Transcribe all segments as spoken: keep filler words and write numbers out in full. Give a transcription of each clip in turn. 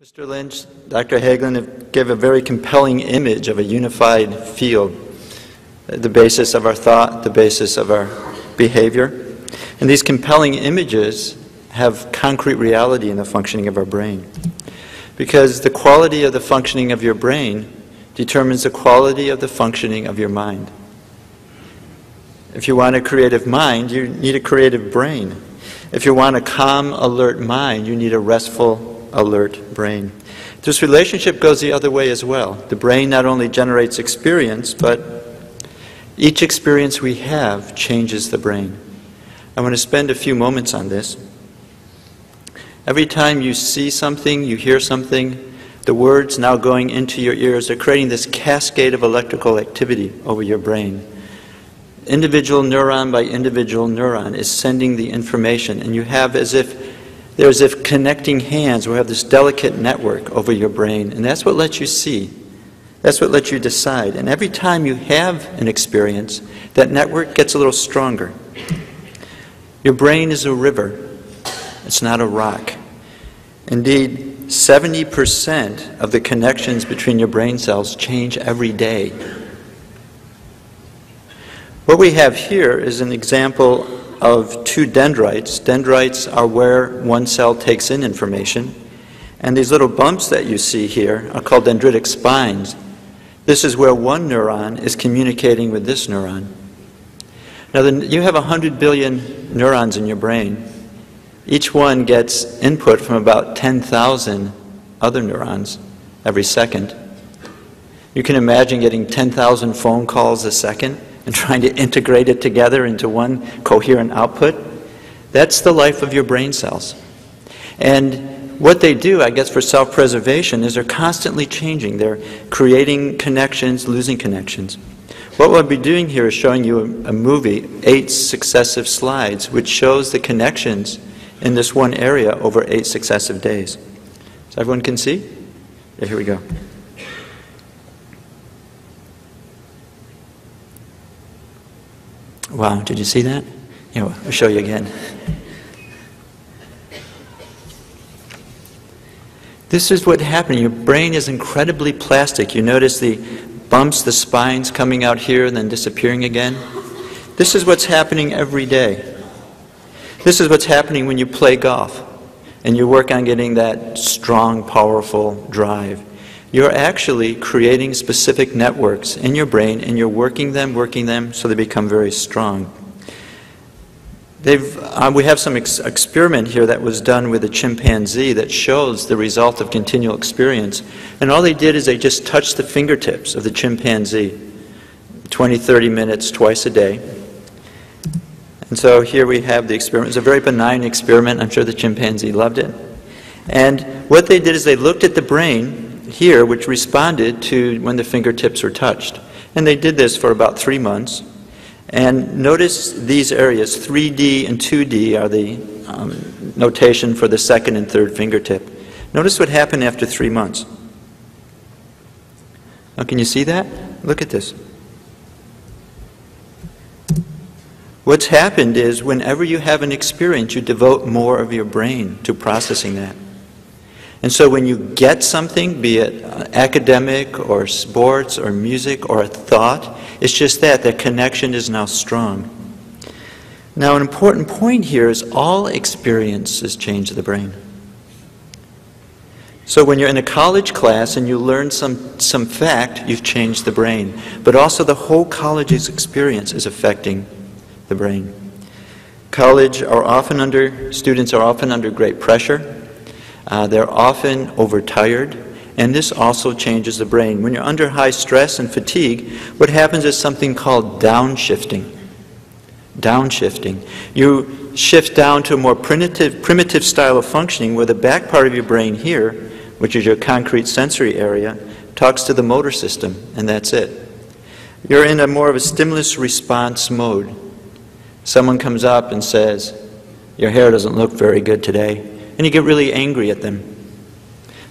Mister Lynch, Doctor Hagelin gave a very compelling image of a unified field, the basis of our thought, the basis of our behavior. And these compelling images have concrete reality in the functioning of our brain. Because the quality of the functioning of your brain determines the quality of the functioning of your mind. If you want a creative mind, you need a creative brain. If you want a calm, alert mind, you need a restful, alert brain. This relationship goes the other way as well. The brain not only generates experience, but each experience we have changes the brain. I want to spend a few moments on this. Every time you see something, you hear something, the words now going into your ears are creating this cascade of electrical activity over your brain. Individual neuron by individual neuron is sending the information, and you have as if They're as if connecting hands will have this delicate network over your brain, and that's what lets you see. That's what lets you decide. And every time you have an experience, that network gets a little stronger. Your brain is a river. It's not a rock. Indeed, seventy percent of the connections between your brain cells change every day. What we have here is an example of two dendrites. Dendrites are where one cell takes in information. And these little bumps that you see here are called dendritic spines. This is where one neuron is communicating with this neuron. Now, then, you have one hundred billion neurons in your brain. Each one gets input from about ten thousand other neurons every second. You can imagine getting ten thousand phone calls a second and trying to integrate it together into one coherent output. That's the life of your brain cells. And what they do, I guess, for self-preservation is they're constantly changing. They're creating connections, losing connections. What we'll be doing here is showing you a, a movie, eight successive slides, which shows the connections in this one area over eight successive days. So everyone can see? Yeah, here we go. Wow, did you see that? Yeah, I'll show you again. This is what happened. Your brain is incredibly plastic. You notice the bumps, the spines coming out here and then disappearing again. This is what's happening every day. This is what's happening when you play golf and you work on getting that strong, powerful drive. You're actually creating specific networks in your brain, and you're working them, working them, so they become very strong. They've, uh, we have some ex experiment here that was done with a chimpanzee that shows the result of continual experience. And all they did is they just touched the fingertips of the chimpanzee, twenty, thirty minutes twice a day. And so here we have the experiment. It was a very benign experiment. I'm sure the chimpanzee loved it. And what they did is they looked at the brain here, which responded to when the fingertips were touched. And they did this for about three months. And notice these areas, three D and two D are the um, notation for the second and third fingertip. Notice what happened after three months. Now, can you see that? Look at this. What's happened is whenever you have an experience, you devote more of your brain to processing that. And so when you get something, be it academic or sports or music or a thought, it's just that, that connection is now strong. Now, an important point here is all experiences change the brain. So when you're in a college class and you learn some, some fact, you've changed the brain. But also the whole college's experience is affecting the brain. College are often under, students are often under great pressure. Uh, they're often overtired, and this also changes the brain. When you're under high stress and fatigue, what happens is something called downshifting. Downshifting. You shift down to a more primitive, primitive style of functioning where the back part of your brain here, which is your concrete sensory area, talks to the motor system, and that's it. You're in a more of a stimulus response mode. Someone comes up and says, "Your hair doesn't look very good today." And you get really angry at them.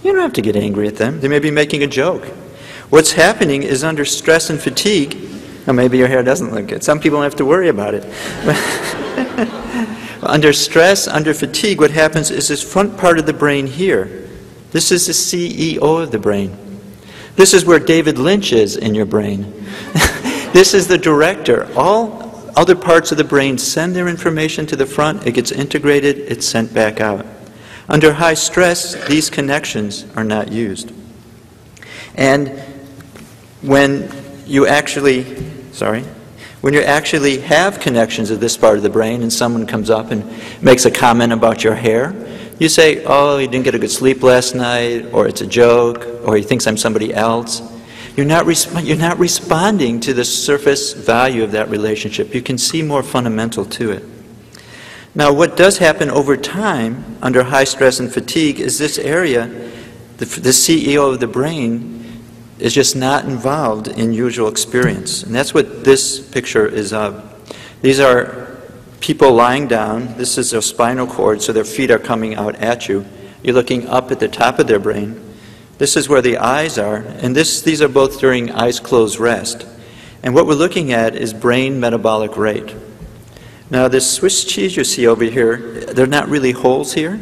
You don't have to get angry at them. They may be making a joke. What's happening is under stress and fatigue, or maybe your hair doesn't look good. Some people don't have to worry about it. Under stress, under fatigue, what happens is this front part of the brain here This is the C E O of the brain. This is where David Lynch is in your brain. This is the director. All other parts of the brain send their information to the front, it gets integrated, it's sent back out. Under high stress, these connections are not used. And when you actually, sorry, when you actually have connections of this part of the brain and someone comes up and makes a comment about your hair, you say, oh, you didn't get a good sleep last night, or it's a joke, or he thinks I'm somebody else. You're not, resp you're not responding to the surface value of that relationship. You can see more fundamental to it. Now, what does happen over time under high stress and fatigue is this area, the, the C E O of the brain, is just not involved in usual experience. And that's what this picture is of. These are people lying down. This is their spinal cord, so their feet are coming out at you. You're looking up at the top of their brain. This is where the eyes are, and this, these are both during eyes closed rest. And what we're looking at is brain metabolic rate. Now this Swiss cheese you see over here, they're not really holes here.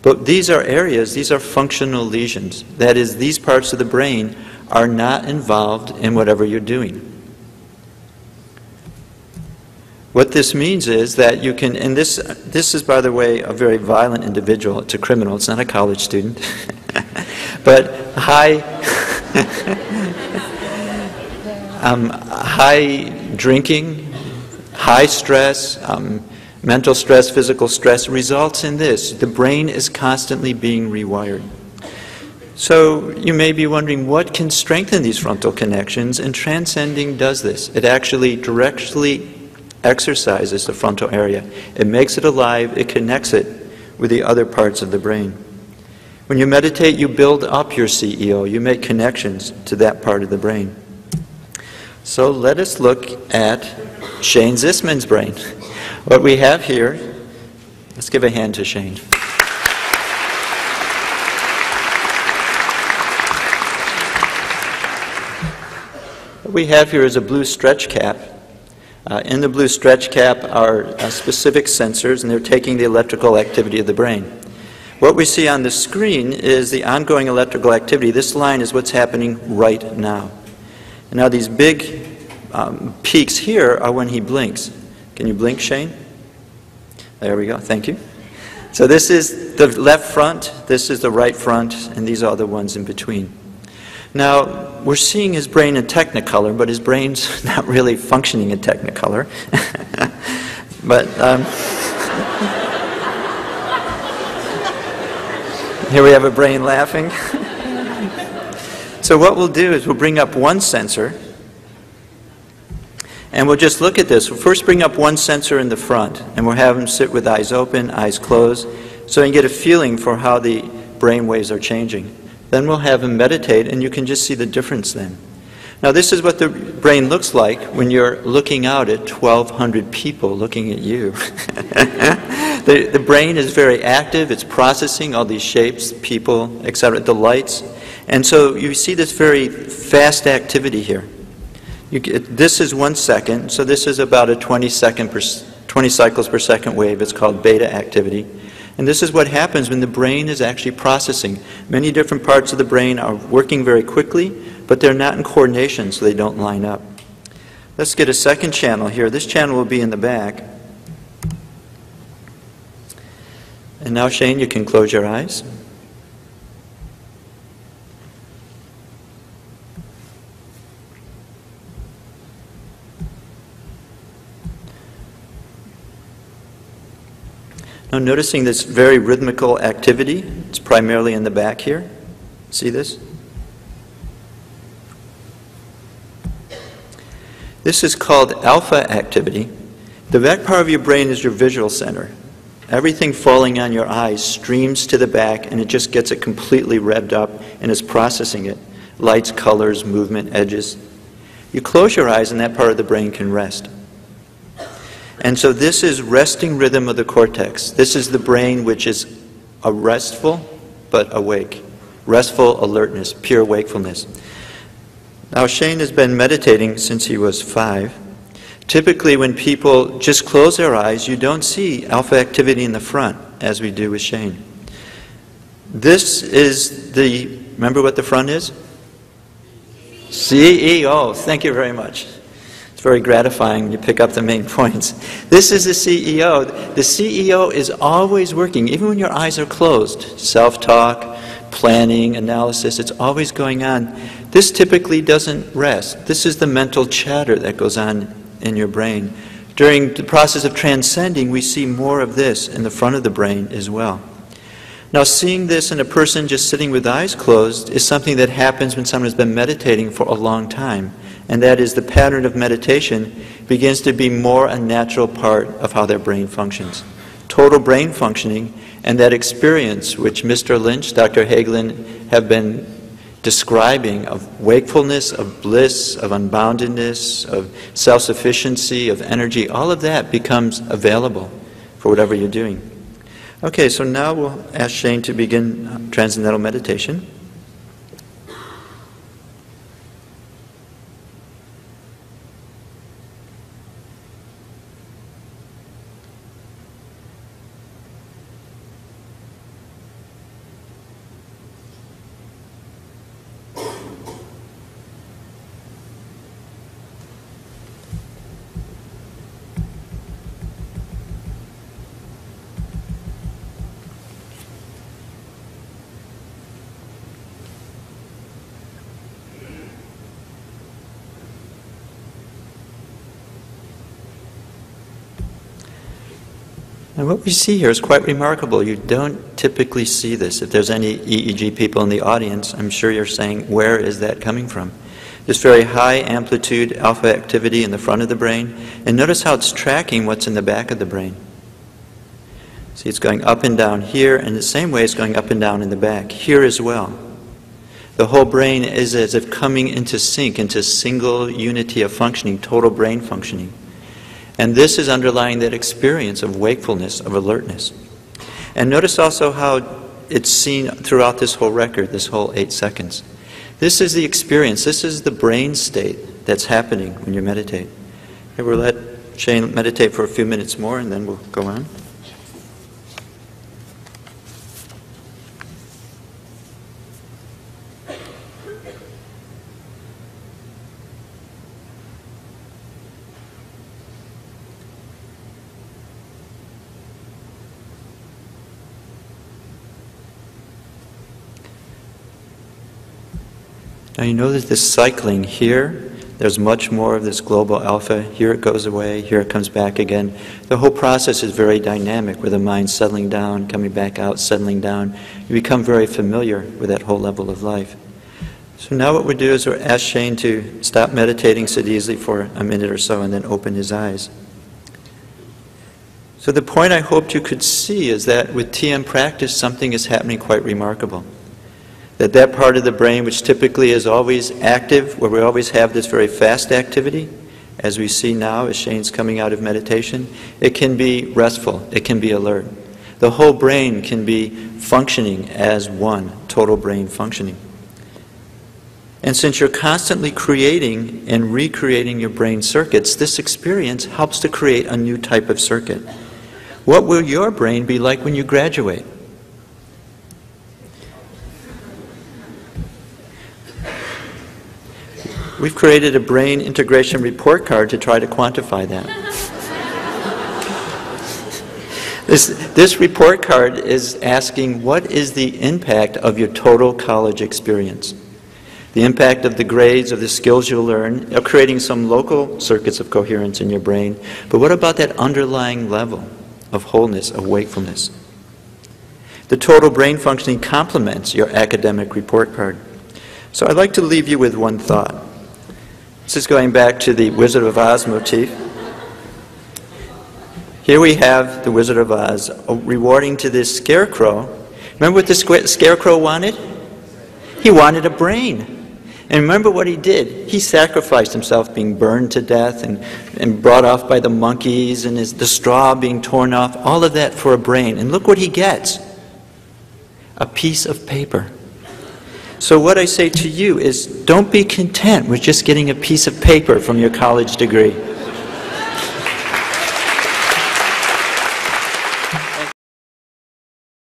But these are areas, these are functional lesions. That is, these parts of the brain are not involved in whatever you're doing. What this means is that you can, and this, this is, by the way, a very violent individual. It's a criminal, it's not a college student. But high, um, high drinking, high stress, um, mental stress, physical stress results in this. The brain is constantly being rewired. So you may be wondering, what can strengthen these frontal connections? And transcending does this. It actually directly exercises the frontal area. It makes it alive. It connects it with the other parts of the brain. When you meditate, you build up your C E O. You make connections to that part of the brain. So let us look at Shane Zisman's brain. What we have here, let's give a hand to Shane. What we have here is a blue stretch cap. Uh, in the blue stretch cap are uh, specific sensors, and they're taking the electrical activity of the brain. What we see on the screen is the ongoing electrical activity. This line is what's happening right now. And now these big um, peaks here are when he blinks. Can you blink, Shane? There we go, thank you. So this is the left front, this is the right front, and these are the ones in between. Now, we're seeing his brain in Technicolor, but his brain's not really functioning in Technicolor. But, um, here we have a brain laughing. So what we'll do is we'll bring up one sensor, and we'll just look at this. We'll first bring up one sensor in the front, and we'll have them sit with eyes open, eyes closed, so you can get a feeling for how the brain waves are changing. Then we'll have them meditate, and you can just see the difference then. Now this is what the brain looks like when you're looking out at twelve hundred people looking at you. the, the brain is very active. It's processing all these shapes, people, et cetera, the lights. And so you see this very fast activity here. You get, this is one second, so this is about a twenty, second per, twenty cycles per second wave. It's called beta activity. And this is what happens when the brain is actually processing. Many different parts of the brain are working very quickly, but they're not in coordination, so they don't line up. Let's get a second channel here. This channel will be in the back. And now, Shane, you can close your eyes. Now noticing this very rhythmical activity, it's primarily in the back here. See this? This is called alpha activity. The back part of your brain is your visual center. Everything falling on your eyes streams to the back, and it just gets it completely revved up and is processing it. Lights, colors, movement, edges. You close your eyes and that part of the brain can rest. And so this is resting rhythm of the cortex. This is the brain which is a restful but awake. Restful alertness, pure wakefulness. Now Shane has been meditating since he was five. Typically when people just close their eyes, you don't see alpha activity in the front as we do with Shane. This is the, remember what the front is? C E O, thank you very much. It's very gratifying when you pick up the main points. This is the C E O. The C E O is always working, even when your eyes are closed. Self-talk, planning, analysis, it's always going on. This typically doesn't rest. This is the mental chatter that goes on in your brain. During the process of transcending, we see more of this in the front of the brain as well. Now, seeing this in a person just sitting with eyes closed is something that happens when someone has been meditating for a long time, and that is the pattern of meditation begins to be more a natural part of how their brain functions. Total brain functioning and that experience which Mister Lynch, Doctor Hagelin have been describing of wakefulness, of bliss, of unboundedness, of self-sufficiency, of energy, all of that becomes available for whatever you're doing. Okay, so now we'll ask Shane to begin transcendental meditation. And what we see here is quite remarkable. You don't typically see this. If there's any E E G people in the audience, I'm sure you're saying, where is that coming from? This very high amplitude alpha activity in the front of the brain. And notice how it's tracking what's in the back of the brain. See, it's going up and down here, and the same way it's going up and down in the back, here as well. The whole brain is as if coming into sync, into single unity of functioning, total brain functioning. And this is underlying that experience of wakefulness, of alertness. And notice also how it's seen throughout this whole record, this whole eight seconds. This is the experience, this is the brain state that's happening when you meditate. Okay, we'll let Shane meditate for a few minutes more and then we'll go on. Now you notice this cycling here, there's much more of this global alpha. Here it goes away, here it comes back again. The whole process is very dynamic with the mind settling down, coming back out, settling down. You become very familiar with that whole level of life. So now what we do is we ask Shane to stop meditating, sit easily for a minute or so, and then open his eyes. So the point I hoped you could see is that with T M practice, something is happening quite remarkable. That that part of the brain, which typically is always active, where we always have this very fast activity, as we see now as Shane's coming out of meditation, it can be restful, it can be alert. The whole brain can be functioning as one, total brain functioning. And since you're constantly creating and recreating your brain circuits, this experience helps to create a new type of circuit. What will your brain be like when you graduate? We've created a brain integration report card to try to quantify that. this, this report card is asking, what is the impact of your total college experience? The impact of the grades, of the skills you learn, of creating some local circuits of coherence in your brain, but what about that underlying level of wholeness, of wakefulness? The total brain functioning complements your academic report card. So I'd like to leave you with one thought. This is going back to the Wizard of Oz motif. Here we have the Wizard of Oz rewarding to this scarecrow. Remember what the scarecrow wanted? He wanted a brain. And remember what he did? He sacrificed himself, being burned to death and, and brought off by the monkeys, and his, the straw being torn off, all of that for a brain. And look what he gets. A piece of paper. So what I say to you is, don't be content with just getting a piece of paper from your college degree.